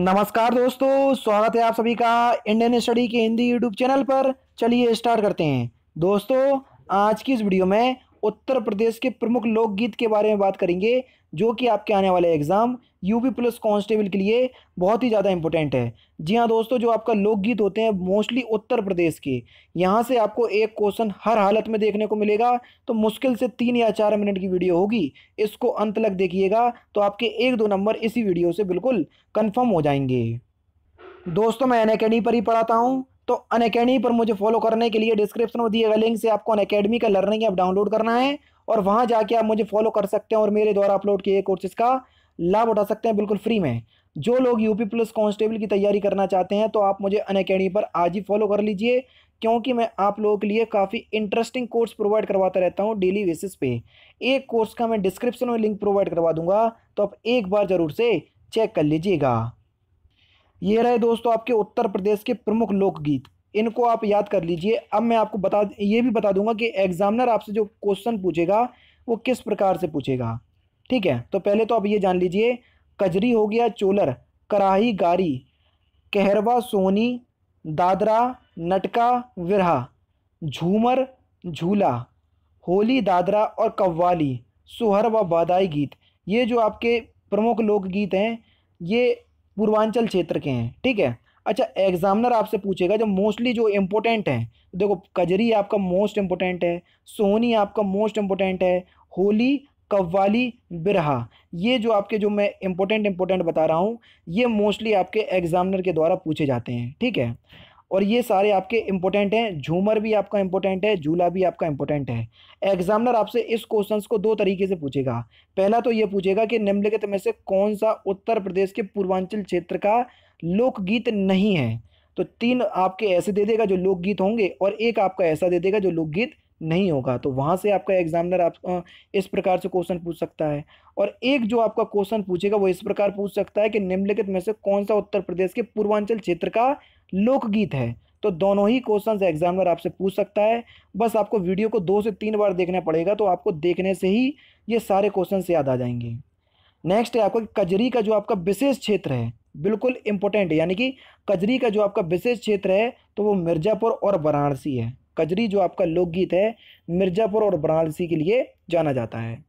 नमस्कार दोस्तों, स्वागत है आप सभी का इंडियन स्टडी के हिंदी यूट्यूब चैनल पर। चलिए स्टार्ट करते हैं। दोस्तों, आज की इस वीडियो में उत्तर प्रदेश के प्रमुख लोकगीत के बारे में बात करेंगे, जो कि आपके आने वाले एग्ज़ाम यूपी पुलिस कांस्टेबल के लिए बहुत ही ज़्यादा इंपॉर्टेंट है। जी हाँ दोस्तों, जो आपका लोकगीत होते हैं मोस्टली उत्तर प्रदेश के, यहाँ से आपको एक क्वेश्चन हर हालत में देखने को मिलेगा। तो मुश्किल से 3 या 4 मिनट की वीडियो होगी, इसको अंत तक देखिएगा तो आपके 1-2 नंबर इसी वीडियो से बिल्कुल कन्फर्म हो जाएंगे। दोस्तों, मैं UnAcademy पर ही पढ़ाता हूँ, तो UnAcademy पर मुझे फॉलो करने के लिए डिस्क्रिप्शन में दिए गए लिंक से आपको UnAcademy का लर्निंग ऐप डाउनलोड करना है और वहां जाके आप मुझे फॉलो कर सकते हैं और मेरे द्वारा अपलोड किए कोर्सेज का लाभ उठा सकते हैं बिल्कुल फ्री में। जो लोग यूपी पुलिस कांस्टेबल की तैयारी करना चाहते हैं तो आप मुझे UnAcademy पर आज ही फॉलो कर लीजिए, क्योंकि मैं आप लोगों के लिए काफ़ी इंटरेस्टिंग कोर्स प्रोवाइड करवाता रहता हूं डेली बेसिस पे। एक कोर्स का मैं डिस्क्रिप्शन में लिंक प्रोवाइड करवा दूंगा, तो आप एक बार ज़रूर से चेक कर लीजिएगा। ये रहे दोस्तों आपके उत्तर प्रदेश के प्रमुख लोकगीत, इनको आप याद कर लीजिए। अब मैं आपको ये भी बता दूंगा कि एग्जामिनर आपसे जो क्वेश्चन पूछेगा वो किस प्रकार से पूछेगा, ठीक है। तो पहले तो आप ये जान लीजिए, कजरी हो गया चोलर, कराही गारी, कहरवा सोनी, दादरा नटका विरहा, झूमर झूला, होली दादरा और कव्वाली, सोहर व बादाई गीत। ये जो आपके प्रमुख लोकगीत हैं ये पूर्वांचल क्षेत्र के हैं, ठीक है। अच्छा, एग्जामिनर आपसे पूछेगा जो मोस्टली जो इम्पोर्टेंट है, देखो कजरी आपका मोस्ट इम्पोर्टेंट है, सोहनी आपका मोस्ट इम्पोर्टेंट है, होली, कव्वाली, बिरहा, ये जो आपके जो मैं इम्पोर्टेंट बता रहा हूँ ये मोस्टली आपके एग्जामिनर के द्वारा पूछे जाते हैं, ठीक है। और ये सारे आपके इम्पोर्टेंट हैं, झूमर भी आपका इम्पोर्टेंट है, झूला भी आपका इम्पोर्टेंट है। एग्जामिनर आपसे इस क्वेश्चंस को 2 तरीके से पूछेगा। पहला तो ये पूछेगा कि निम्नलिखित में से कौन सा उत्तर प्रदेश के पूर्वांचल क्षेत्र का लोकगीत नहीं है। तो 3 आपके ऐसे दे देगा जो लोकगीत होंगे और 1 आपका ऐसा दे देगा जो लोकगीत नहीं होगा। तो वहाँ से आपका एग्जामिनर आप इस प्रकार से क्वेश्चन पूछ सकता है। और 1 जो आपका क्वेश्चन पूछेगा वो इस प्रकार पूछ सकता है कि निम्नलिखित में से कौन सा उत्तर प्रदेश के पूर्वांचल क्षेत्र का लोकगीत है। तो दोनों ही क्वेश्चंस एग्जामिनर आपसे पूछ सकता है। बस आपको वीडियो को 2 से 3 बार देखना पड़ेगा, तो आपको देखने से ही ये सारे क्वेश्चंस याद आ जाएंगे। नेक्स्ट है आपका कजरी का जो आपका विशेष क्षेत्र है, बिल्कुल इंपॉर्टेंट है, यानी कि कजरी का जो आपका विशेष क्षेत्र है तो वो मिर्ज़ापुर और वाराणसी है। कजरी जो आपका लोकगीत है मिर्ज़ापुर और वाराणसी के लिए जाना जाता है।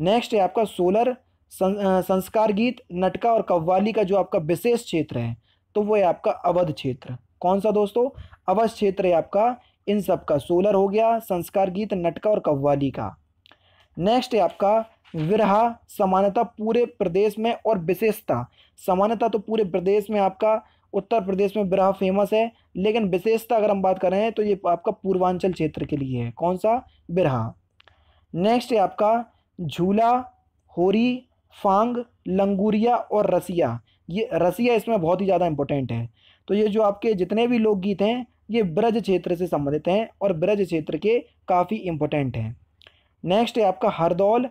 नेक्स्ट है आपका सोलर, संस्कार गीत, नटका और कव्वाली का जो आपका विशेष क्षेत्र है तो वो है आपका अवध क्षेत्र। कौन सा दोस्तों? अवध क्षेत्र है आपका। इन सब का सोलर हो गया, संस्कार गीत, नटका और कव्वाली का। नेक्स्ट है आपका विरहा, समानता पूरे प्रदेश में और विशेषता। समानता तो पूरे प्रदेश में आपका उत्तर प्रदेश में विरहा फेमस है, लेकिन विशेषता अगर हम बात करें तो ये आपका पूर्वांचल क्षेत्र के लिए है। कौन सा? विरहा। नेक्स्ट है आपका झूला, होरी, फांग, लंगूरिया और रसिया। ये रसिया इसमें बहुत ही ज़्यादा इंपॉर्टेंट है। तो ये जो आपके जितने भी लोकगीत हैं ये ब्रज क्षेत्र से संबंधित हैं और ब्रज क्षेत्र के काफ़ी इंपॉर्टेंट हैं। नेक्स्ट है आपका हरदौल,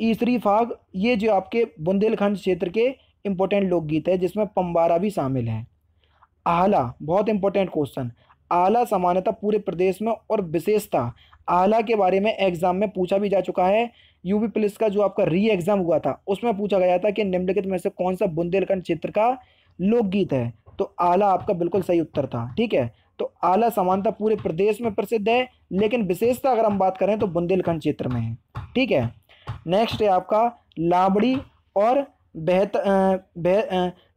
ईसरी फाग, ये जो आपके बुंदेलखंड क्षेत्र के इंपॉर्टेंट लोकगीत है जिसमें पंबारा भी शामिल है। आहला, बहुत इंपॉर्टेंट क्वेश्चन, आहला समानता पूरे प्रदेश में और विशेषता। आहला के बारे में एग्जाम में पूछा भी जा चुका है, यूपी पुलिस का जो आपका री एग्ज़ाम हुआ था उसमें पूछा गया था कि निम्नलिखित में से कौन सा बुंदेलखंड क्षेत्र का लोकगीत है। तो आहला आपका बिल्कुल सही उत्तर था, ठीक है। तो आहला समानता पूरे प्रदेश में प्रसिद्ध है, लेकिन विशेषता अगर हम बात करें तो बुंदेलखंड क्षेत्र में है, ठीक है। नेक्स्ट है आपका लाबड़ी और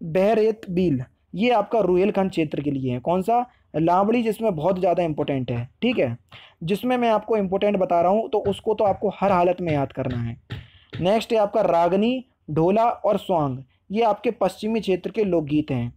बहरेत बील, ये आपका रुहेलखंड क्षेत्र के लिए है। कौन सा? लाबड़ी, जिसमें बहुत ज़्यादा इंपॉर्टेंट है, ठीक है, जिसमें मैं आपको इंपॉर्टेंट बता रहा हूँ तो उसको तो आपको हर हालत में याद करना है। नेक्स्ट है आपका रागनी, ढोला और स्वांग, ये आपके पश्चिमी क्षेत्र के लोकगीत हैं।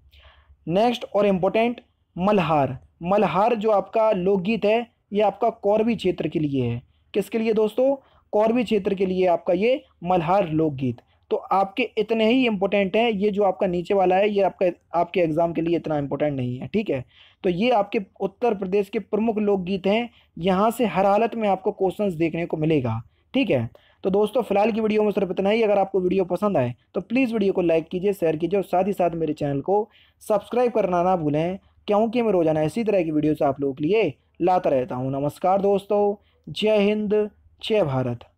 नेक्स्ट और इम्पोर्टेंट मल्हार, मल्हार जो आपका लोकगीत है ये आपका कौरवी क्षेत्र के लिए है। किसके लिए दोस्तों? कौरवी क्षेत्र के लिए आपका ये मल्हार लोकगीत। तो आपके इतने ही इम्पोर्टेंट हैं, ये जो आपका नीचे वाला है ये आपका आपके एग्ज़ाम के लिए इतना इम्पोर्टेंट नहीं है, ठीक है। तो ये आपके उत्तर प्रदेश के प्रमुख लोकगीत हैं, यहाँ से हर हालत में आपको क्वेश्चंस देखने को मिलेगा, ठीक है। तो दोस्तों फिलहाल की वीडियो में सिर्फ इतना ही। अगर आपको वीडियो पसंद आए तो प्लीज़ वीडियो को लाइक कीजिए, शेयर कीजिए और साथ ही साथ मेरे चैनल को सब्सक्राइब करना ना भूलें, क्योंकि मैं रोजाना इसी तरह की वीडियोज़ आप लोगों के लिए लाता रहता हूँ। नमस्कार दोस्तों, जय हिंद, जय भारत।